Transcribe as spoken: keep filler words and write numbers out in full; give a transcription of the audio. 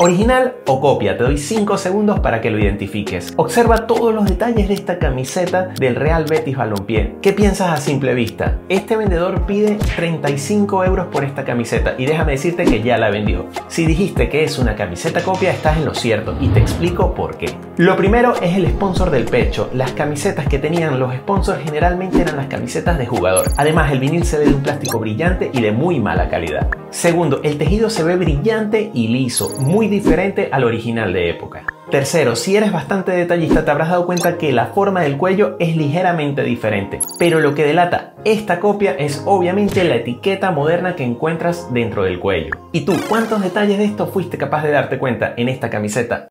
Original o copia, te doy cinco segundos para que lo identifiques. Observa todos los detalles de esta camiseta del Real Betis Balompié. ¿Qué piensas a simple vista? Este vendedor pide treinta y cinco euros por esta camiseta y déjame decirte que ya la vendió. Si dijiste que es una camiseta copia, estás en lo cierto y te explico por qué. Lo primero es el sponsor del pecho. Las camisetas que tenían los sponsors generalmente eran las camisetas de jugador. Además, el vinil se ve de un plástico brillante y de muy mala calidad. Segundo, el tejido se ve brillante y liso, muy muy diferente al original de época. Tercero, si eres bastante detallista te habrás dado cuenta que la forma del cuello es ligeramente diferente, pero lo que delata esta copia es obviamente la etiqueta moderna que encuentras dentro del cuello. ¿Y tú, cuántos detalles de esto fuiste capaz de darte cuenta en esta camiseta?